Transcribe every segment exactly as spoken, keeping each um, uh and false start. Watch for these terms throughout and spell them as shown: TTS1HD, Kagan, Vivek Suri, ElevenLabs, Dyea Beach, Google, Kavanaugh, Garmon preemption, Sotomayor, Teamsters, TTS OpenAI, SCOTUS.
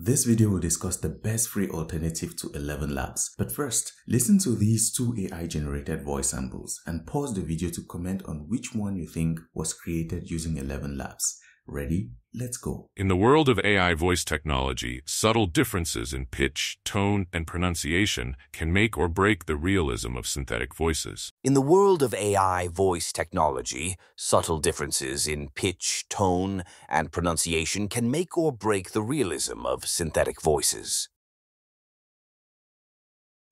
This video will discuss the best free alternative to ElevenLabs. But first, listen to these two A I-generated voice samples and pause the video to comment on which one you think was created using ElevenLabs. Ready? Let's go. In the world of A I voice technology, subtle differences in pitch, tone, and pronunciation can make or break the realism of synthetic voices. In the world of A I voice technology, subtle differences in pitch, tone, and pronunciation can make or break the realism of synthetic voices.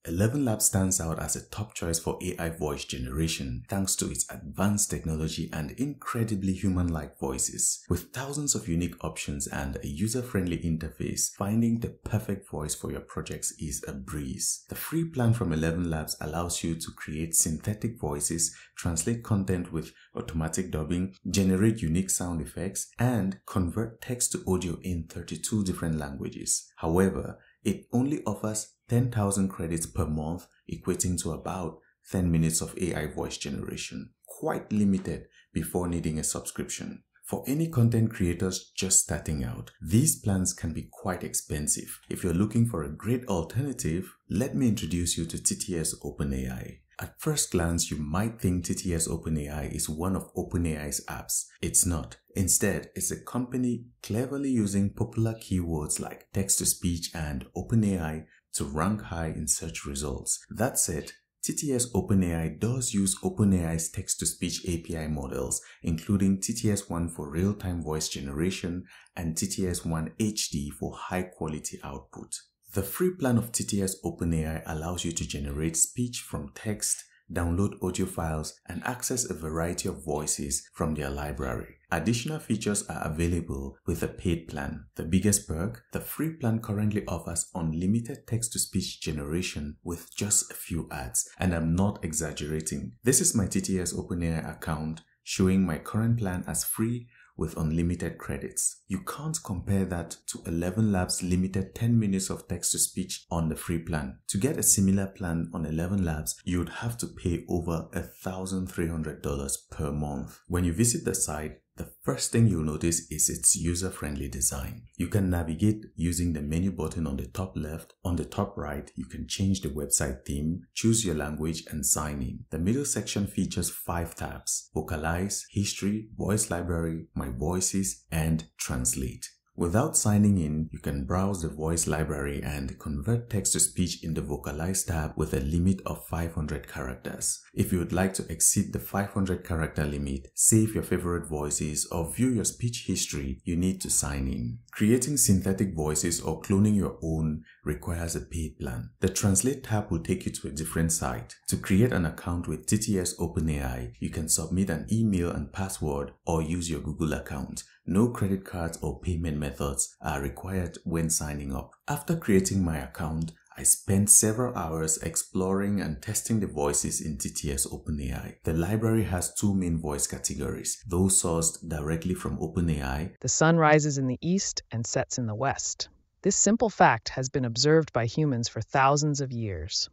ElevenLabs stands out as a top choice for A I voice generation thanks to its advanced technology and incredibly human-like voices. With thousands of unique options and a user-friendly interface, finding the perfect voice for your projects is a breeze. The free plan from ElevenLabs allows you to create synthetic voices, translate content with automatic dubbing, generate unique sound effects, and convert text to audio in thirty-two different languages. However, it only offers ten thousand credits per month, equating to about ten minutes of A I voice generation. Quite limited before needing a subscription. For any content creators just starting out, these plans can be quite expensive. If you're looking for a great alternative, let me introduce you to T T S OpenAI. At first glance, you might think T T S OpenAI is one of OpenAI's apps. It's not. Instead, it's a company cleverly using popular keywords like text-to-speech and OpenAI to rank high in search results. That said, T T S OpenAI does use OpenAI's text-to-speech A P I models, including T T S one for real-time voice generation and T T S one H D for high-quality output. The free plan of T T S OpenAI allows you to generate speech from text, download audio files, and access a variety of voices from their library. Additional features are available with the paid plan. The biggest perk, the free plan currently offers unlimited text-to-speech generation with just a few ads, and I'm not exaggerating. This is my T T S OpenAI account showing my current plan as free with unlimited credits. You can't compare that to ElevenLabs' limited ten minutes of text-to-speech on the free plan. To get a similar plan on ElevenLabs, you'd have to pay over one thousand three hundred dollars per month. When you visit the site, the first thing you'll notice is its user-friendly design. You can navigate using the menu button on the top left. On the top right, you can change the website theme, choose your language, and sign in. The middle section features five tabs: Vocalize, History, Voice Library, My Voices, and Translate. Without signing in, you can browse the voice library and convert text-to-speech in the Vocalize tab with a limit of five hundred characters. If you would like to exceed the five hundred character limit, save your favorite voices, or view your speech history, you need to sign in. Creating synthetic voices or cloning your own requires a paid plan. The Translate tab will take you to a different site. To create an account with T T S OpenAI, you can submit an email and password or use your Google account. No credit cards or payment methods are required when signing up. After creating my account, I spent several hours exploring and testing the voices in T T S OpenAI. The library has two main voice categories, those sourced directly from OpenAI. The sun rises in the east and sets in the west. This simple fact has been observed by humans for thousands of years.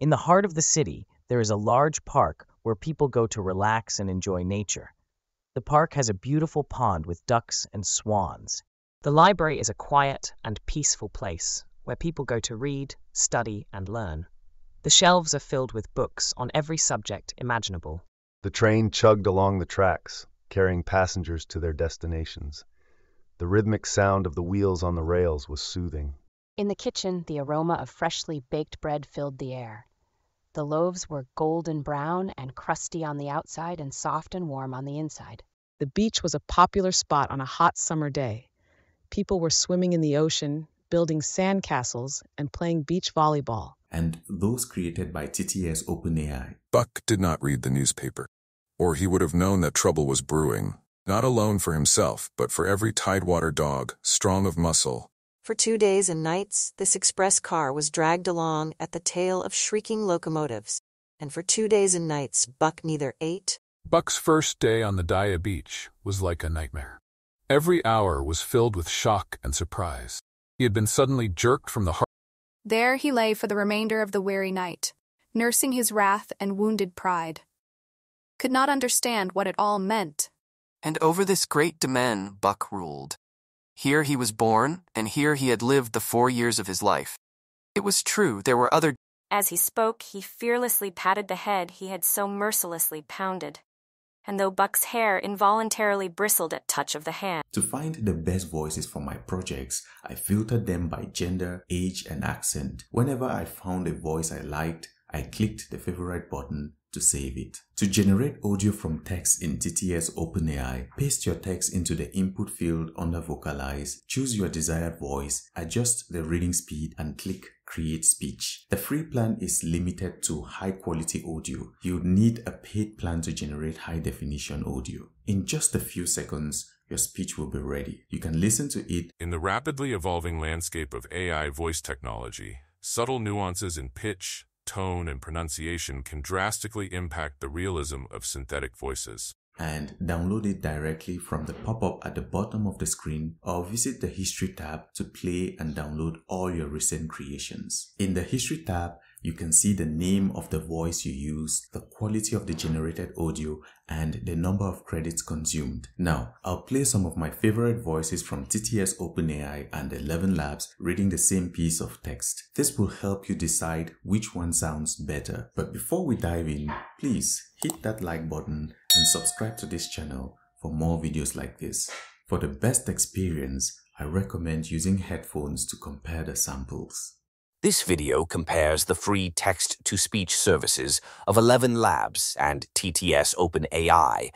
In the heart of the city, there is a large park where people go to relax and enjoy nature. The park has a beautiful pond with ducks and swans. The library is a quiet and peaceful place where people go to read, study, and learn. The shelves are filled with books on every subject imaginable. The train chugged along the tracks, carrying passengers to their destinations. The rhythmic sound of the wheels on the rails was soothing. In the kitchen, the aroma of freshly baked bread filled the air. The loaves were golden brown and crusty on the outside and soft and warm on the inside. The beach was a popular spot on a hot summer day. People were swimming in the ocean, building sandcastles, and playing beach volleyball. And those created by T T S OpenAI. Buck did not read the newspaper, or he would have known that trouble was brewing, not alone for himself, but for every tidewater dog, strong of muscle. For two days and nights, this express car was dragged along at the tail of shrieking locomotives. And for two days and nights, Buck neither ate. Buck's first day on the Dyea Beach was like a nightmare. Every hour was filled with shock and surprise. He had been suddenly jerked from the heart. There he lay for the remainder of the weary night, nursing his wrath and wounded pride. Could not understand what it all meant. And over this great domain, Buck ruled. Here he was born, and here he had lived the four years of his life. It was true there were other... As he spoke, he fearlessly patted the head he had so mercilessly pounded. And though Buck's hair involuntarily bristled at touch of the hand. To find the best voices for my projects, I filtered them by gender, age, and accent. Whenever I found a voice I liked, I clicked the favorite button to save it. To generate audio from text in T T S OpenAI, paste your text into the input field under Vocalize, choose your desired voice, adjust the reading speed, and click Create Speech. The free plan is limited to high-quality audio. You'd need a paid plan to generate high-definition audio. In just a few seconds, your speech will be ready. You can listen to it. In the rapidly evolving landscape of A I voice technology, subtle nuances in pitch, tone, and pronunciation can drastically impact the realism of synthetic voices. And download it directly from the pop-up at the bottom of the screen, or visit the History tab to play and download all your recent creations. In the History tab, you can see the name of the voice you used, the quality of the generated audio, and the number of credits consumed. Now, I'll play some of my favorite voices from T T S OpenAI and ElevenLabs reading the same piece of text. This will help you decide which one sounds better. But before we dive in, please hit that like button and subscribe to this channel for more videos like this. For the best experience, I recommend using headphones to compare the samples. This video compares the free text-to-speech services of ElevenLabs and T T S OpenAI.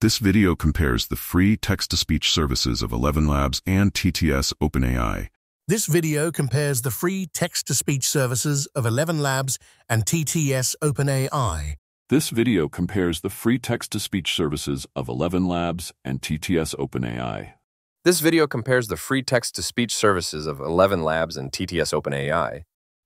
This video compares the free text-to-speech services of ElevenLabs and T T S OpenAI. This video compares the free text-to-speech services of ElevenLabs and T T S OpenAI. This video compares the free text-to-speech services of ElevenLabs and T T S OpenAI. This video compares the free text-to-speech services of ElevenLabs and T T S OpenAI.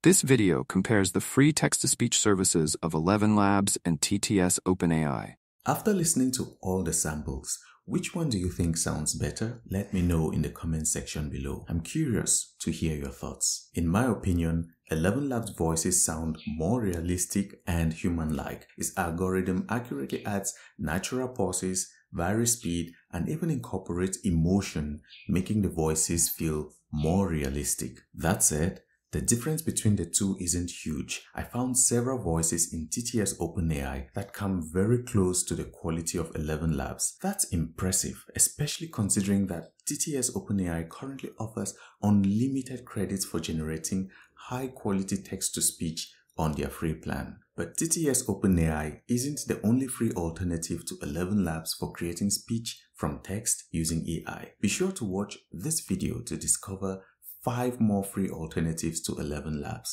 This video compares the free text-to-speech services of ElevenLabs and T T S OpenAI. After listening to all the samples, which one do you think sounds better? Let me know in the comment section below. I'm curious to hear your thoughts. In my opinion, ElevenLabs voices sound more realistic and human-like. Its algorithm accurately adds natural pauses, varies speed, and even incorporates emotion, making the voices feel more realistic. That said, the difference between the two isn't huge. I found several voices in T T S OpenAI that come very close to the quality of ElevenLabs. That's impressive, especially considering that T T S OpenAI currently offers unlimited credits for generating high-quality text-to-speech on their free plan. But T T S OpenAI isn't the only free alternative to ElevenLabs for creating speech from text using A I. Be sure to watch this video to discover five more free alternatives to ElevenLabs.